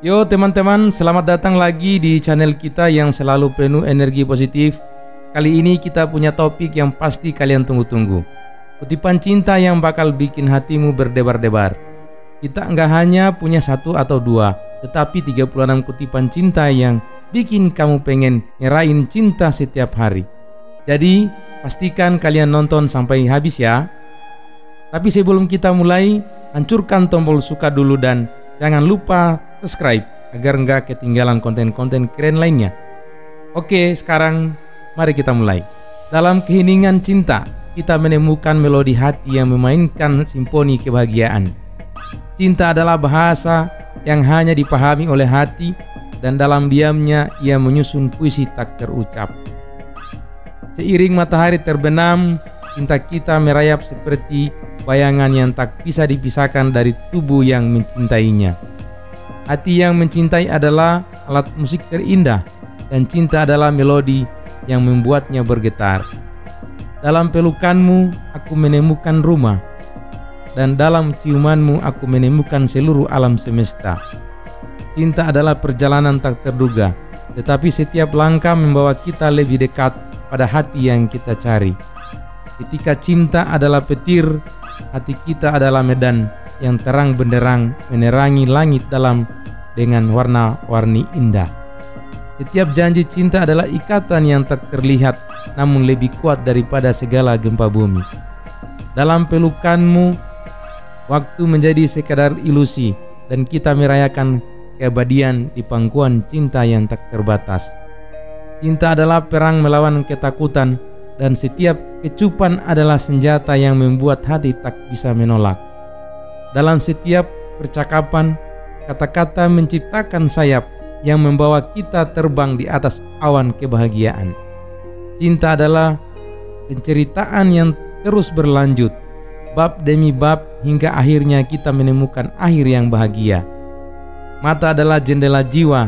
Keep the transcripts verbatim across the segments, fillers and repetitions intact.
Yo teman-teman, selamat datang lagi di channel kita yang selalu penuh energi positif. Kali ini kita punya topik yang pasti kalian tunggu-tunggu. Kutipan cinta yang bakal bikin hatimu berdebar-debar. Kita nggak hanya punya satu atau dua, tetapi tiga puluh enam kutipan cinta yang bikin kamu pengen nyerahin cinta setiap hari. Jadi, pastikan kalian nonton sampai habis ya. Tapi sebelum kita mulai, hancurkan tombol suka dulu dan jangan lupa subscribe agar nggak ketinggalan konten-konten keren lainnya. Oke, sekarang mari kita mulai. Dalam keheningan cinta, kita menemukan melodi hati yang memainkan simfoni kebahagiaan. Cinta adalah bahasa yang hanya dipahami oleh hati, dan dalam diamnya ia menyusun puisi tak terucap. Seiring matahari terbenam, cinta kita merayap seperti bayangan yang tak bisa dipisahkan dari tubuh yang mencintainya. Hati yang mencintai adalah alat musik terindah, dan cinta adalah melodi yang membuatnya bergetar. Dalam pelukanmu aku menemukan rumah, dan dalam ciumanmu aku menemukan seluruh alam semesta. Cinta adalah perjalanan tak terduga, tetapi setiap langkah membawa kita lebih dekat pada hati yang kita cari. Ketika cinta adalah petir, hati kita adalah medan yang terang benderang menerangi langit dalam dengan warna-warni indah. Setiap janji cinta adalah ikatan yang tak terlihat, namun lebih kuat daripada segala gempa bumi. Dalam pelukanmu, waktu menjadi sekadar ilusi, dan kita merayakan keabadian di pangkuan cinta yang tak terbatas. Cinta adalah perang melawan ketakutan, dan setiap kecupan adalah senjata yang membuat hati tak bisa menolak. Dalam setiap percakapan, kata-kata menciptakan sayap yang membawa kita terbang di atas awan kebahagiaan. Cinta adalah penceritaan yang terus berlanjut, bab demi bab, hingga akhirnya kita menemukan akhir yang bahagia. Mata adalah jendela jiwa,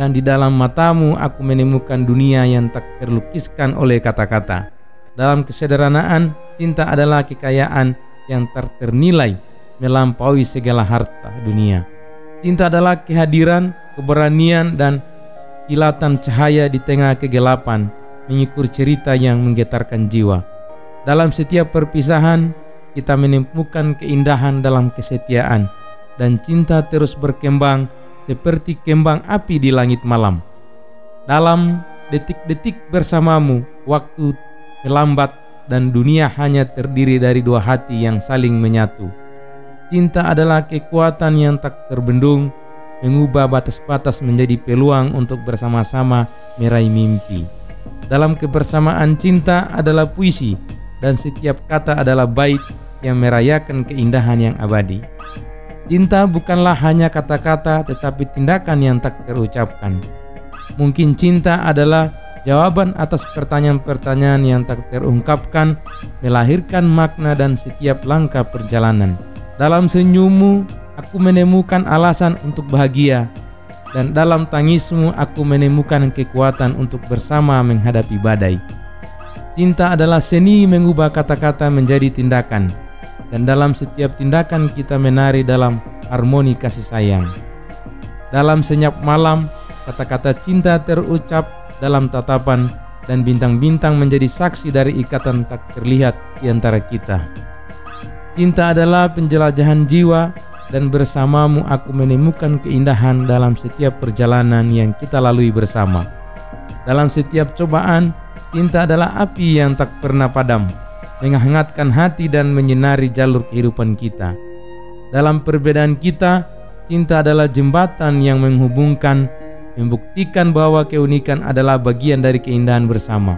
dan di dalam matamu aku menemukan dunia yang tak terlukiskan oleh kata-kata. Dalam kesederhanaan, cinta adalah kekayaan yang tak ternilai, melampaui segala harta dunia. Cinta adalah kehadiran, keberanian, dan kilatan cahaya di tengah kegelapan, mengukur cerita yang menggetarkan jiwa. Dalam setiap perpisahan, kita menemukan keindahan dalam kesetiaan, dan cinta terus berkembang seperti kembang api di langit malam. Dalam detik-detik bersamamu, waktu terlambat, dan dunia hanya terdiri dari dua hati yang saling menyatu. Cinta adalah kekuatan yang tak terbendung, mengubah batas-batas menjadi peluang untuk bersama-sama meraih mimpi. Dalam kebersamaan, cinta adalah puisi, dan setiap kata adalah bait yang merayakan keindahan yang abadi. Cinta bukanlah hanya kata-kata, tetapi tindakan yang tak terucapkan. Mungkin cinta adalah jawaban atas pertanyaan-pertanyaan yang tak terungkapkan, melahirkan makna dan setiap langkah perjalanan. Dalam senyummu, aku menemukan alasan untuk bahagia, dan dalam tangismu, aku menemukan kekuatan untuk bersama menghadapi badai. Cinta adalah seni mengubah kata-kata menjadi tindakan, dan dalam setiap tindakan kita menari dalam harmoni kasih sayang. Dalam senyap malam, kata-kata cinta terucap dalam tatapan, dan bintang-bintang menjadi saksi dari ikatan tak terlihat di antara kita. Cinta adalah penjelajahan jiwa, dan bersamamu aku menemukan keindahan dalam setiap perjalanan yang kita lalui bersama. Dalam setiap cobaan, cinta adalah api yang tak pernah padam, menghangatkan hati dan menyinari jalur kehidupan kita. Dalam perbedaan kita, cinta adalah jembatan yang menghubungkan, membuktikan bahwa keunikan adalah bagian dari keindahan bersama.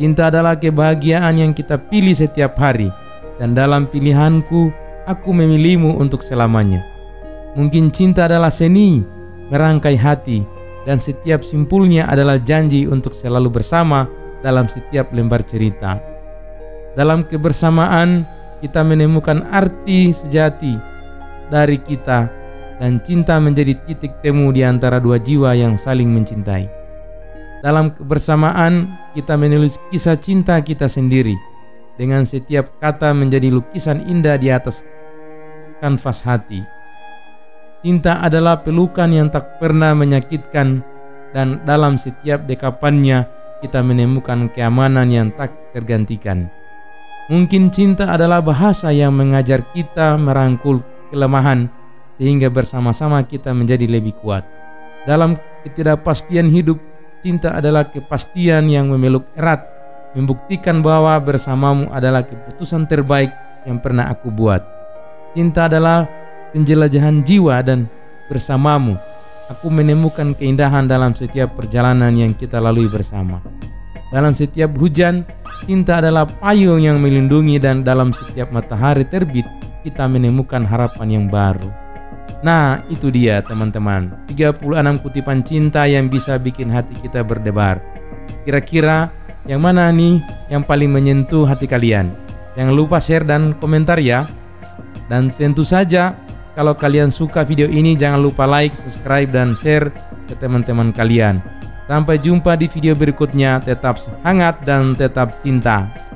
Cinta adalah kebahagiaan yang kita pilih setiap hari, dan dalam pilihanku, aku memilihmu untuk selamanya. Mungkin cinta adalah seni merangkai hati, dan setiap simpulnya adalah janji untuk selalu bersama dalam setiap lembar cerita. Dalam kebersamaan, kita menemukan arti sejati dari kita, dan cinta menjadi titik temu di antara dua jiwa yang saling mencintai. Dalam kebersamaan, kita menulis kisah cinta kita sendiri, dengan setiap kata menjadi lukisan indah di atas kanvas hati. Cinta adalah pelukan yang tak pernah menyakitkan, dan dalam setiap dekapannya kita menemukan keamanan yang tak tergantikan. Mungkin cinta adalah bahasa yang mengajar kita merangkul kelemahan, sehingga bersama-sama kita menjadi lebih kuat. Dalam ketidakpastian hidup, cinta adalah kepastian yang memeluk erat, membuktikan bahwa bersamamu adalah keputusan terbaik yang pernah aku buat. Cinta adalah penjelajahan jiwa, dan bersamamu aku menemukan keindahan dalam setiap perjalanan yang kita lalui bersama. Dalam setiap hujan, cinta adalah payung yang melindungi, dan dalam setiap matahari terbit kita menemukan harapan yang baru. Nah, itu dia teman-teman, tiga puluh enam kutipan cinta yang bisa bikin hati kita berdebar. Kira-kira yang mana nih yang paling menyentuh hati kalian? Jangan lupa share dan komentar ya. Dan tentu saja, kalau kalian suka video ini, jangan lupa like, subscribe, dan share ke teman-teman kalian. Sampai jumpa di video berikutnya. Tetap hangat dan tetap cinta.